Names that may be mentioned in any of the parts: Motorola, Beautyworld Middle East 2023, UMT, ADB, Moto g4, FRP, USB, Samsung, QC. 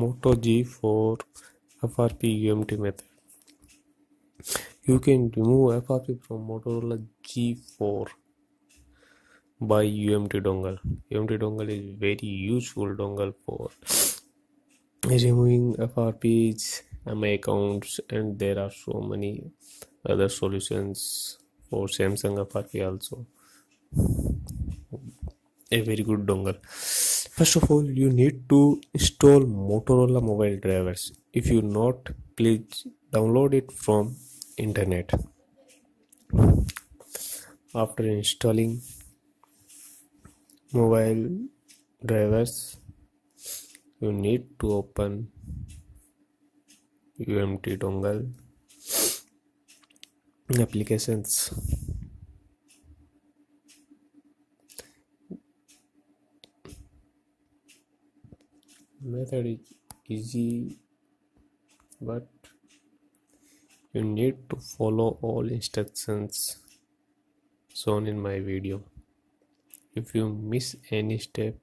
Moto g4 FRP UMT method. You can remove FRP from Motorola g4 by UMT dongle. UMT dongle is very useful dongle for removing FRPs, MI accounts, and there are so many other solutions for Samsung FRP also. A very good dongle. First of all, you need to install Motorola mobile drivers. If you not, please download it from internet. After installing mobile drivers, you need to open UMT dongle applications. Method is easy, but you need to follow all instructions shown in my video. If you miss any step,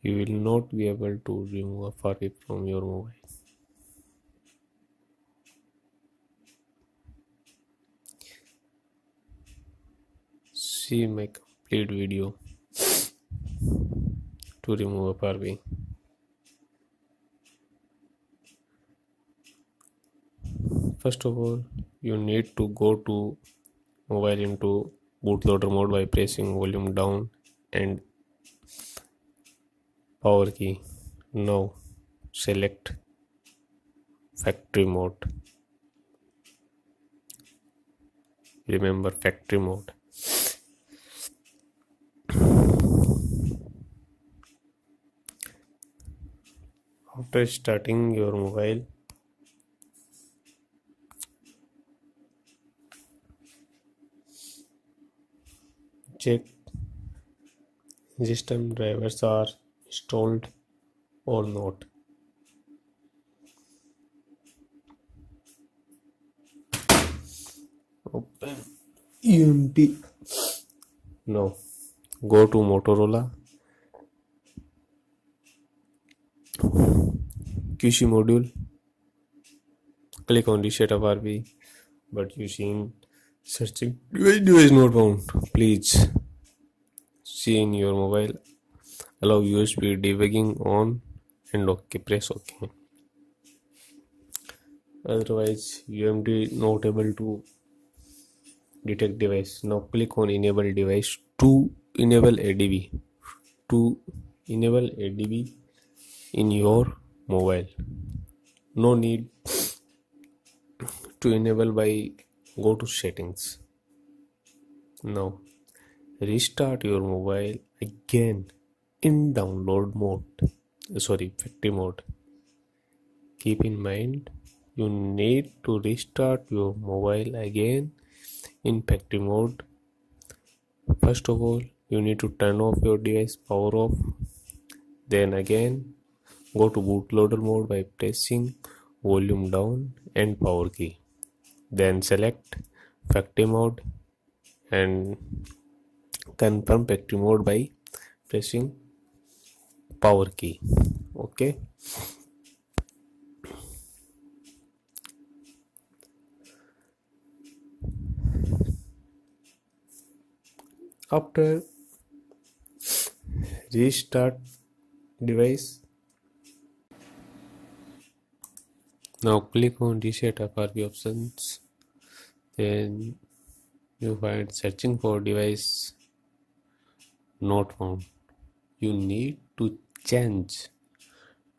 you will not be able to remove FRP from your mobile. See my complete video to remove FRP. First of all, you need to go to mobile into bootloader mode by pressing volume down and power key. Now select factory mode. Remember factory mode. After starting your mobile, check system drivers are installed or not. Open UMT. Now go to Motorola QC module, click on reset FRP, but you seen searching device not found. Please see in your mobile, allow USB debugging on and OK, press OK. Otherwise, UMT not able to detect device. Now click on enable device to enable ADB. To enable ADB in your mobile, no need to enable by go to settings. Now restart your mobile again in download mode, factory mode. Keep in mind, you need to restart your mobile again in factory mode. First of all, you need to turn off your device, power off, then again go to bootloader mode by pressing volume down and power key. Then select factory mode and confirm factory mode by pressing power key. Okay. After restart device, now click on reset FRP options. Then you find searching for device not found. You need to change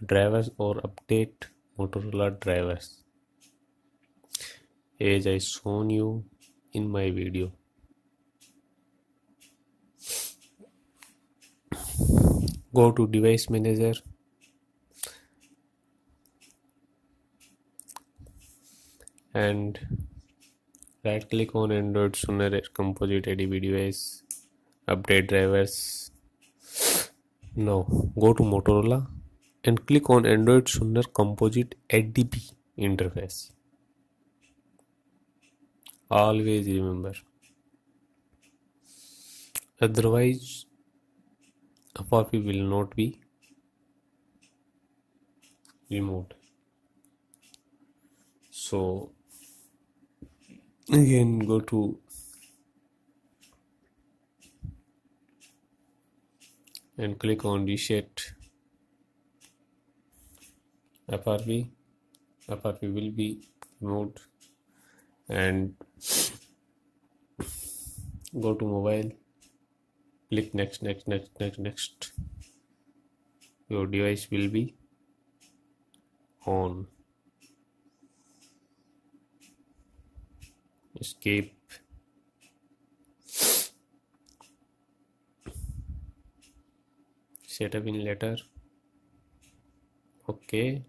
drivers or update Motorola drivers, as I shown you in my video. Go to device manager. And right click on Android Sooner Composite ADB device, update drivers. Now go to Motorola and click on Android Sooner Composite ADB interface. Always remember, otherwise FRP will not be removed. So again go to and click on reset FRP. FRP will be removed, and go to mobile, click next. Your device will be on. Escape. Setup in later. Okay.